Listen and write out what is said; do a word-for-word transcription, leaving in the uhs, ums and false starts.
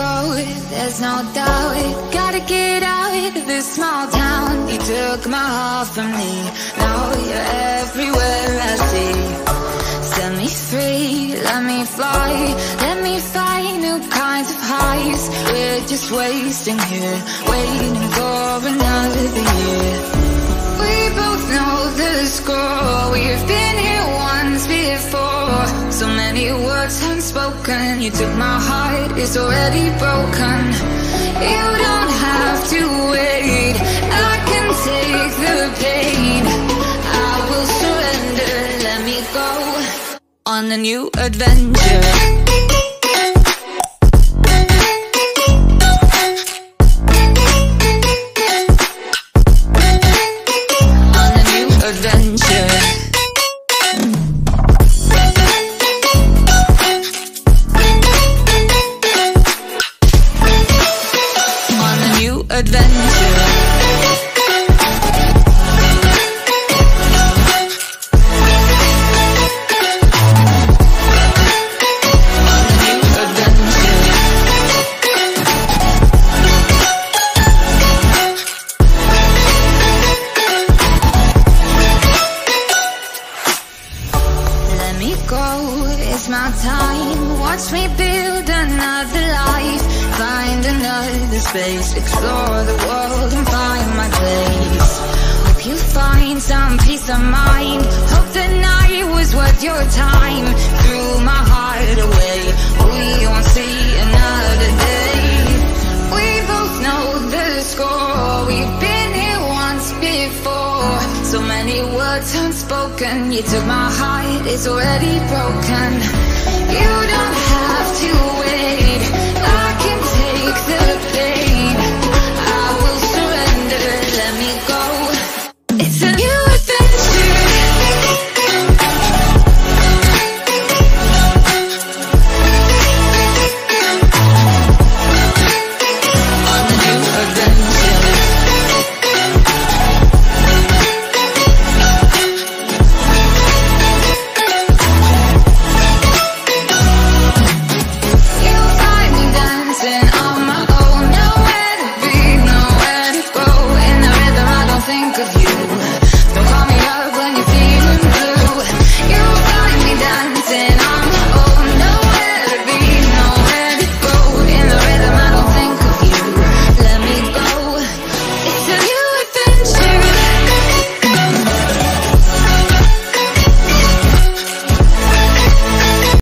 go, there's no doubt. Gotta get out of this small town. You took my heart from me, now you're everywhere I see. Set me free, let me fly, let me find new kinds of highs. We're just wasting here, waiting for another year. We both know the score, we've been here once before. So many words unspoken, you took my heart, it's already broken. You don't have to wait, I can take the pain. I will surrender, let me go on a new adventure. Explore the world and find my place. Hope you find some peace of mind. Hope the night was worth your time. Threw my heart away, we won't see another day. We both know the score, we've been here once before. So many words unspoken, you took my heart, it's already broken. You don't have to